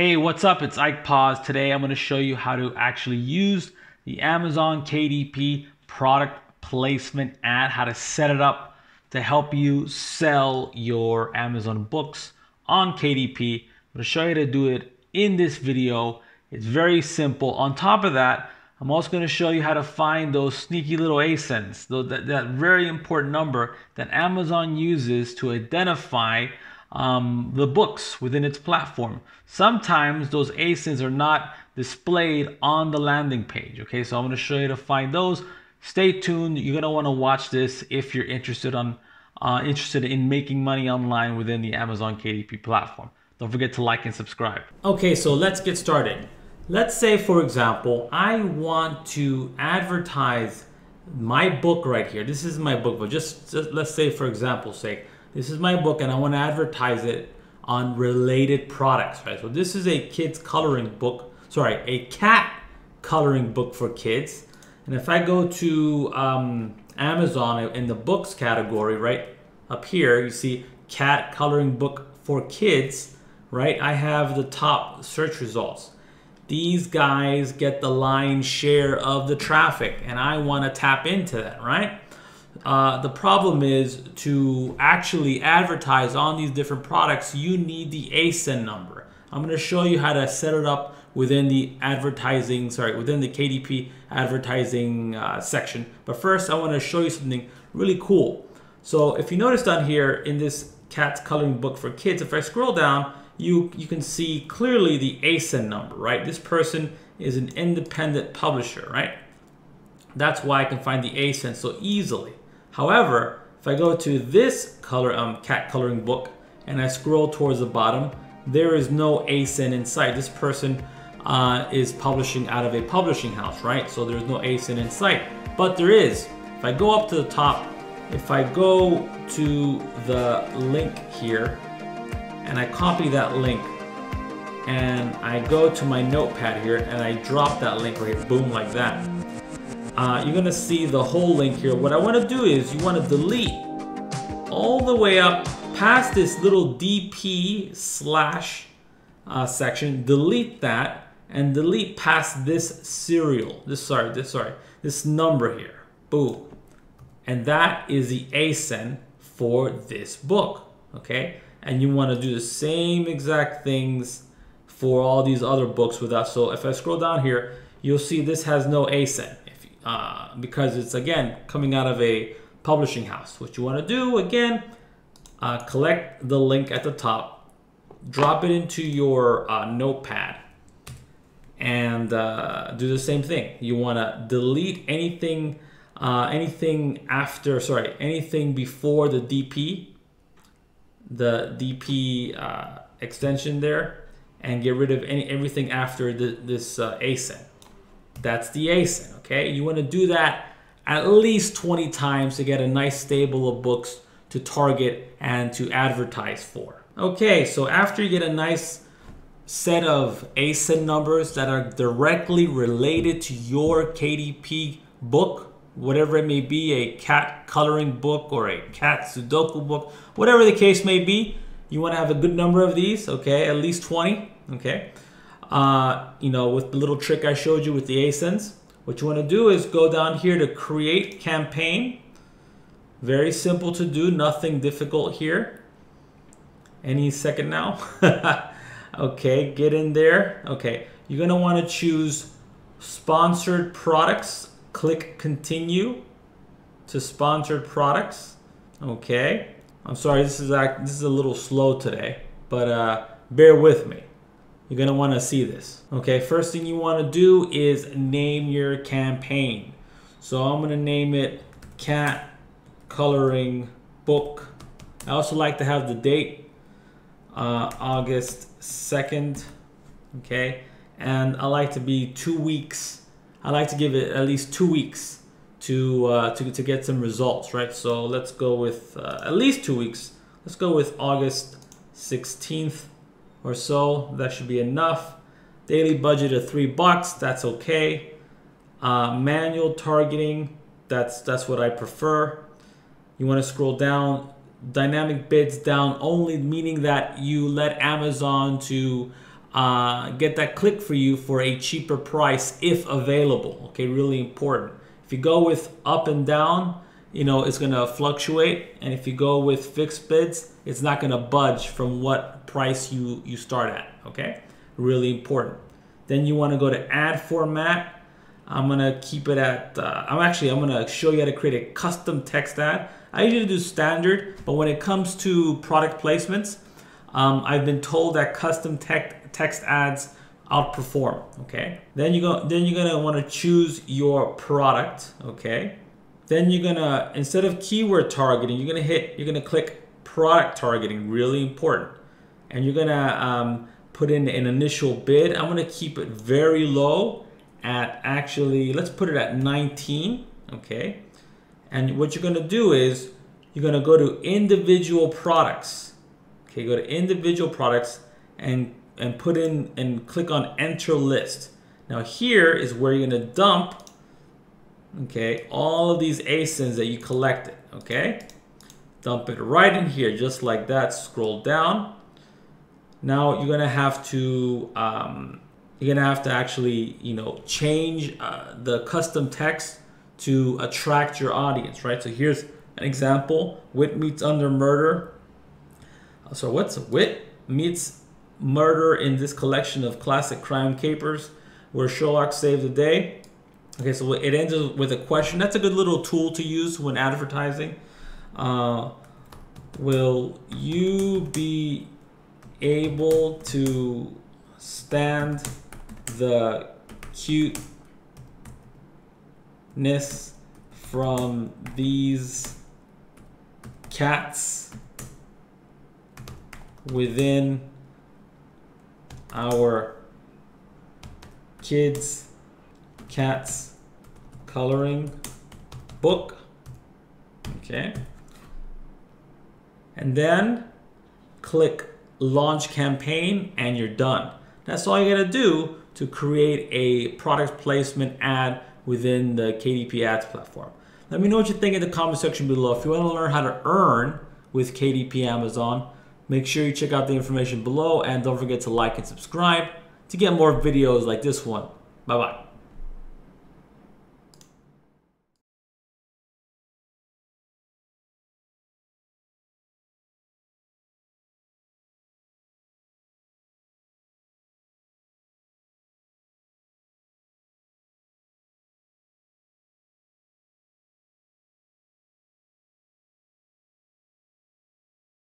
Hey, what's up? It's Ike Paz. Today I'm going to show you how to actually use the Amazon KDP product placement ad, how to set it up to help you sell your Amazon books on KDP. I'm going to show you how to do it in this video. It's very simple. On top of that, I'm also going to show you how to find those sneaky little ASINs, that very important number that Amazon uses to identify the books within its platform. Sometimes those ASINs are not displayed on the landing page. Okay, so I'm going to show you to find those. Stay tuned. You're going to want to watch this if you're interested in making money online within the Amazon KDP platform. Don't forget to like and subscribe. Okay, so let's get started. Let's say, for example, I want to advertise my book right here. This is my book, but just let's say, for example's sake, this is my book and I want to advertise it on related products, right? So this is a kid's coloring book, sorry, a cat coloring book for kids. And if I go to Amazon in the books category, right up here, you see cat coloring book for kids, right? I have the top search results. These guys get the lion's share of the traffic and I want to tap into that, right? The problem is, to actually advertise on these different products, you need the ASIN number. I'm going to show you how to set it up within the KDP advertising section. But first, I want to show you something really cool. So if you notice down here in this cat's coloring book for kids, if I scroll down, you can see clearly the ASIN number, right? This person is an independent publisher, right? That's why I can find the ASIN so easily. However, if I go to this cat coloring book and I scroll towards the bottom, there is no ASIN in sight. This person is publishing out of a publishing house, right? So there's no ASIN in sight. But there is. If I go up to the top, if I go to the link here and I copy that link and I go to my notepad here and I drop that link right here, boom, like that. You're gonna see the whole link here. What I wanna do is you wanna delete all the way up past this little DP slash section, delete that and delete past this serial, this number here, boom. And that is the ASIN for this book, okay? And you wanna do the same exact things for all these other books with us. So if I scroll down here, you'll see this has no ASIN. Because it's, again, coming out of a publishing house. What you want to do, again, collect the link at the top, drop it into your notepad, and do the same thing. You want to delete anything, anything before the DP, extension there, and get rid of everything after this ASIN. That's the ASIN, okay? You wanna do that at least 20 times to get a nice stable of books to target and to advertise for. Okay, so after you get a nice set of ASIN numbers that are directly related to your KDP book, whatever it may be, a cat coloring book or a cat Sudoku book, whatever the case may be, you wanna have a good number of these, okay? At least 20, okay? You know, with the little trick I showed you with the ASINs, what you want to do is go down here to create campaign. Very simple to do, nothing difficult here. Any second now. Okay, get in there. Okay, you're going to want to choose sponsored products. Click continue to sponsored products. Okay, I'm sorry, this is a little slow today, but bear with me. You're going to want to see this. Okay, first thing you want to do is name your campaign. So I'm going to name it Cat Coloring Book. I also like to have the date, August 2nd. Okay, and I like to be 2 weeks. I like to give it at least 2 weeks to get some results, right? So let's go with at least 2 weeks. Let's go with August 16th. Or so, that should be enough. Daily budget of $3, that's okay. Manual targeting, that's what I prefer. You want to scroll down, dynamic bids down only, meaning that you let Amazon to get that click for you for a cheaper price if available. Okay, really important. If you go with up and down, you know, it's gonna fluctuate, and if you go with fixed bids, it's not gonna budge from what price you start at. Okay, really important. Then you want to go to ad format. I'm gonna keep it at I'm gonna show you how to create a custom text ad. I usually do standard, but when it comes to product placements, I've been told that custom text ads outperform. Okay, then you're gonna want to choose your product. Okay, then you're gonna, instead of keyword targeting, you're gonna click product targeting, really important. And you're gonna put in an initial bid. I'm gonna keep it very low at, actually, let's put it at 19. Okay, and what you're gonna do is you're gonna go to individual products. Okay, go to individual products and put in and click on enter list. Now here is where you're gonna dump, okay, all of these ASINs that you collected. Okay, dump it right in here, just like that. Scroll down. Now you're gonna have to actually, you know, change the custom text to attract your audience, right? So here's an example: wit meets under murder. So what's wit meets murder in this collection of classic crime capers where Sherlock saved the day? Okay, so it ends with a question. That's a good little tool to use when advertising. Will you be able to stand the cuteness from these cats within our kids' cats coloring book? Okay, and then click launch campaign and you're done. That's all you gotta do to create a product placement ad within the KDP ads platform. Let me know what you think in the comment section below. If you want to learn how to earn with KDP Amazon, make sure you check out the information below, and don't forget to like and subscribe to get more videos like this one. Bye bye.